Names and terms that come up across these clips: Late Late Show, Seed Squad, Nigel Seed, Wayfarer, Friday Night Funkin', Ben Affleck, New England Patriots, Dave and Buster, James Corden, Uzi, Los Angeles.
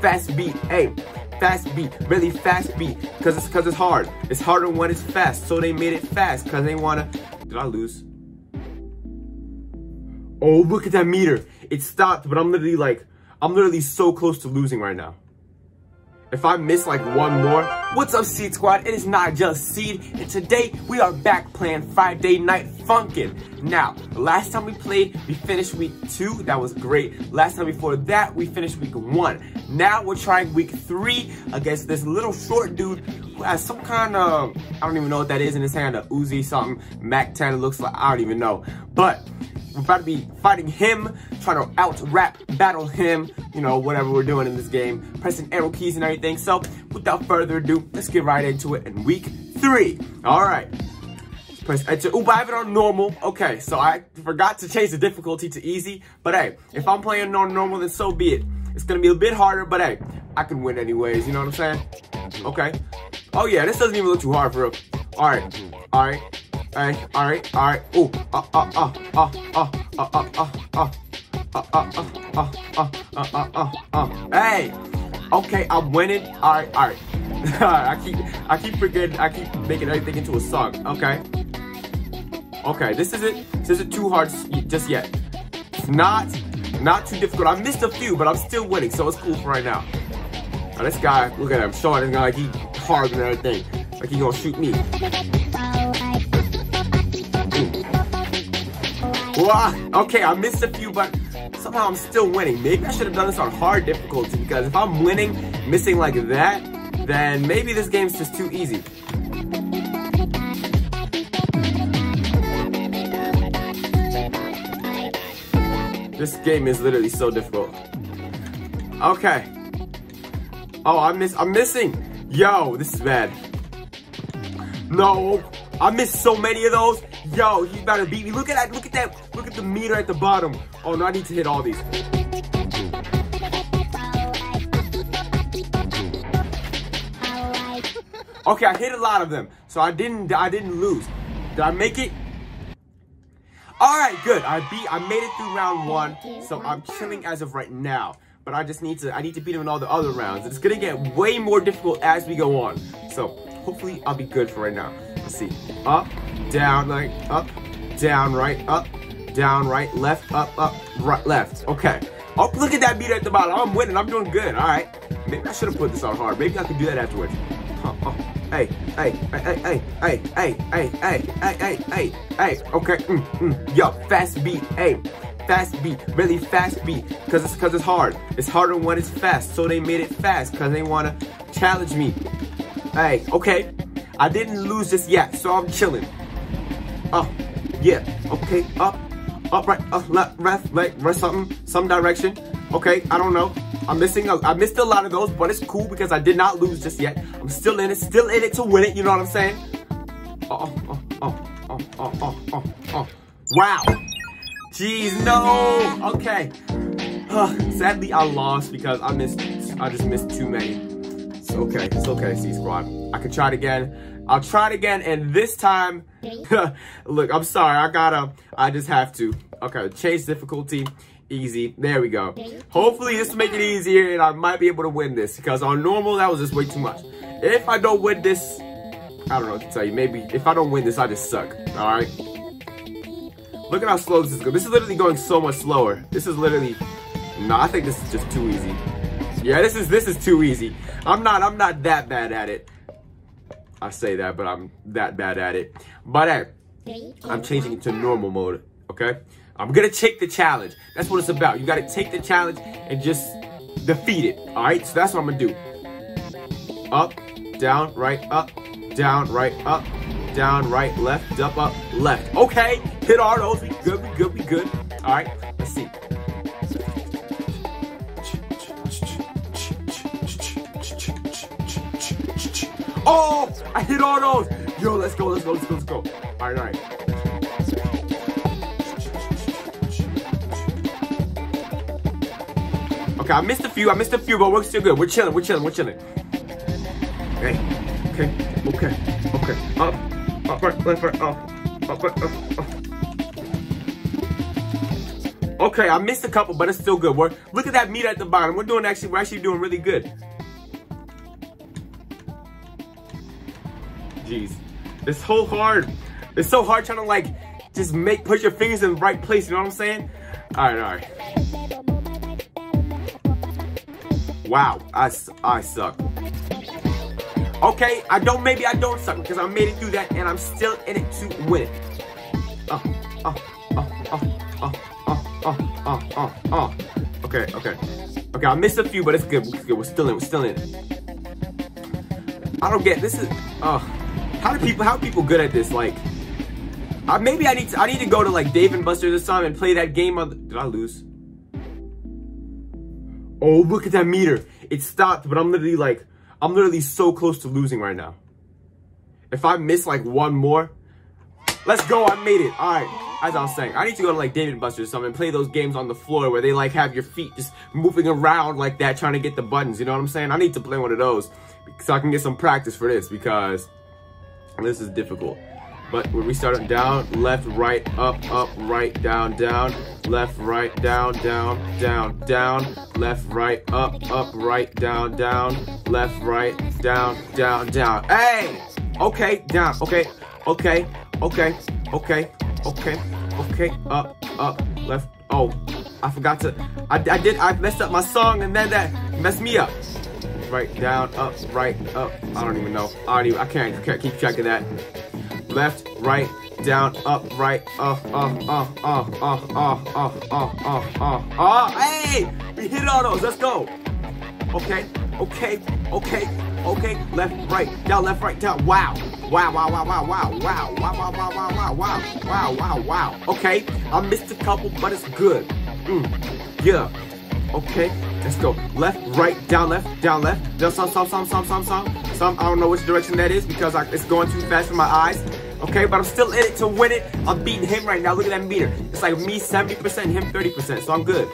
Fast beat, hey, fast beat, really fast beat, cause it's hard. It's harder when it's fast, so they made it fast, cause they wanna. Did I lose? Oh, look at that meter. It stopped, but I'm literally like, I'm literally so close to losing right now. If I miss like one more. What's up, Seed Squad? It is not just Seed, and today we are back playing Friday Night Funkin'. Now, last time we played, we finished week 2. That was great. Last time before that, we finished week 1. Now we're trying week 3 against this little short dude who has some kind of, I don't even know what that is in his hand, a Uzi something, Mac 10 it looks like, I don't even know. But we're about to be fighting him, trying to out-rap, battle him, you know, whatever we're doing in this game, pressing arrow keys and everything. So, without further ado, let's get right into it in week 3. All right. Press enter. Ooh, but I have it on normal. Okay, so I forgot to change the difficulty to easy. But, hey, if I'm playing on normal, then so be it. It's going to be a bit harder, but, hey, I can win anyways. You know what I'm saying? Okay. Oh, yeah, this doesn't even look too hard for real. All right. All right. All right. Oh, hey. Okay, I'm winning. All right. I keep forgetting. I keep making everything into a song. Okay. Okay, this isn't too hard just yet. It's not too difficult. I missed a few, but I'm still winning, so it's cool for right now. Now this guy, look at him showing him like he hard and everything, like he gonna shoot me. Okay, I missed a few, but somehow I'm still winning. Maybe I should have done this on hard difficulty, because if I'm winning, missing like that, then maybe this game's just too easy. This game is literally so difficult. Okay. Oh, I'm missing. Yo, this is bad. No, I missed so many of those. Yo, he's about to beat me. Look at that, look at the meter at the bottom. Oh no, I need to hit all these. Okay, I hit a lot of them, so I didn't lose. Did I make it? Alright, good. I made it through round 1, so I'm chilling as of right now. But I need to beat him in all the other rounds. It's gonna get way more difficult as we go on. So hopefully I'll be good for right now. Let's see. Up. Down, like, up, down, right, left, up, right, left. Okay. Oh, look at that beat at the bottom. I'm winning. I'm doing good. All right. Maybe I should have put this on hard. Maybe I could do that afterwards. Hey. Okay. Yo, fast beat. Hey, fast beat. Really fast beat. Cause it's hard. It's harder when it's fast. So they made it fast. Cause they wanna challenge me. Hey. Okay. I didn't lose just yet, so I'm chilling. Yeah, okay, up, right, left, right, some direction. Okay, I don't know. I missed a lot of those, but it's cool because I did not lose just yet. I'm still in it to win it, you know what I'm saying? Wow. Jeez, no, okay. Sadly, I lost because I just missed too many. It's okay, Seed Squad. I could try it again. I'll try it again, and this time, look, I'm sorry, I just have to. Okay, change difficulty, easy, there we go. Hopefully this will make it easier, and I might be able to win this, because on normal, that was just way too much. If I don't win this, I don't know what to tell you, maybe if I don't win this, I just suck, all right? Look at how slow this is going. This is literally going so much slower. This is literally, no, I think this is just too easy. Yeah, this is too easy. I'm not that bad at it. I say that, but I'm that bad at it. But hey, I'm changing it to normal mode, okay? I'm gonna take the challenge. That's what it's about. You gotta take the challenge and just defeat it, all right? So that's what I'm gonna do. Up, down, right, left, up, left. Okay, hit all those. We good. All right, let's see. Oh, I hit all those. Yo, let's go. All right. Okay, I missed a few, but we're still good. We're chilling. Hey, okay. Up, right, left, right, up. Okay, I missed a couple, but it's still good. We're, look at that meat at the bottom. We're actually doing really good. Jeez, it's so hard. It's so hard trying to like just put your fingers in the right place. You know what I'm saying? All right, all right. Wow, I suck. Okay, maybe I don't suck because I made it through that and I'm still in it to win. Okay, okay. Okay, I missed a few, but it's good. We're still in it. I don't get this. How are people good at this? Like, maybe I need to go to like Dave and Buster this time and play that game of, did I lose? Oh, look at that meter. It stopped, but I'm literally so close to losing right now. If I miss like one more, let's go, I made it. All right, as I was saying, I need to go to like Dave and Buster or something and play those games on the floor where they like have your feet just moving around like that, trying to get the buttons, you know what I'm saying? I need to play one of those so I can get some practice for this because this is difficult. But when we start down, left, right, up, up, right, down, down, left, right, down, down, down, down, left, right, up, up, right, down, down, left, right, down, down, down. Hey! Okay, down, okay, okay, okay, okay, okay, okay, up, up, left. Oh, I forgot to, I messed up my song and then that messed me up. Right, down, up, right, up. I don't even know. I can't keep track of that. Left, right, down, up, right, hey! We hit all those, let's go! Okay, okay, okay, okay, left, right, down, wow! Wow, wow, wow, wow, wow, wow, wow, wow, wow, wow, wow, wow, wow, wow, okay, I missed a couple, but it's good. Yeah, okay, let's go. Left, right, down, left, down, some, I don't know which direction that is because it's going too fast for my eyes. Okay, but I'm still in it to win it. I'm beating him right now. Look at that meter. It's like me 70%, him 30%, so I'm good.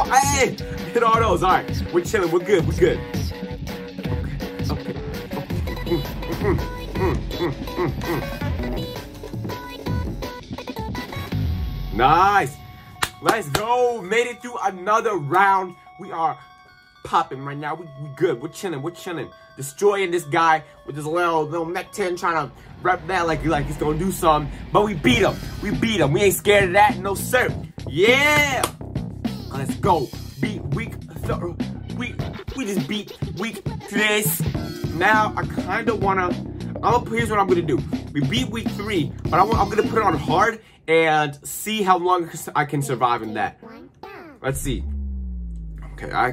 Hey! Hit all those. All right, we're chilling. We're good. We're good. Okay. Nice. Let's go. Made it through another round. We are popping right now. We good. We're chilling. We're chilling. Destroying this guy with this little Mech 10 trying to rep that like he's gonna do something. But we beat him. We beat him. We ain't scared of that. No sir. Yeah. Let's go. Beat week. We just beat week this. Now I kind of wanna. Here's what I'm gonna do. We beat week 3, but I'm gonna put it on hard and see how long I can survive in that. Let's see. Okay, I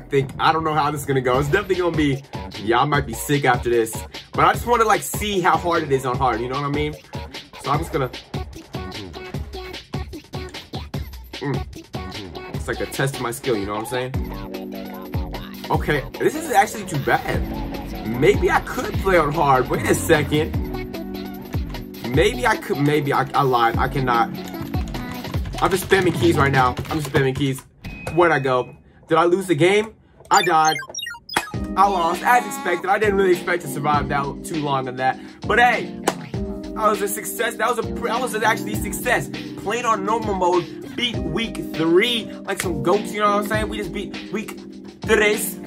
don't know how this is gonna go. It's definitely gonna be, yeah, I might be sick after this. But I just wanna like see how hard it is on hard, you know what I mean? So I'm just gonna. It's like a test of my skill, you know what I'm saying? Okay, this isn't actually too bad. Maybe I could play on hard, wait a second. Maybe I lied, I cannot. I'm just spamming keys right now. I'm just spamming keys. Where'd I go? Did I lose the game? I died. I lost, as expected. I didn't really expect to survive that too long on that. But hey, that was a success. That was actually a success. Playing on normal mode, beat week 3 like some goats. You know what I'm saying? We just beat week 3.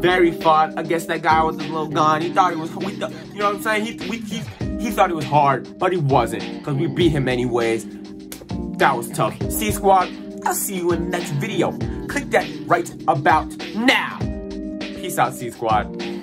Very fun against that guy with the little gun. He thought it was. You know what I'm saying? He thought it was hard, but he wasn't, cause we beat him anyways. That was tough. Seed Squad. I'll see you in the next video. Click that right about now. Peace out, Seed Squad.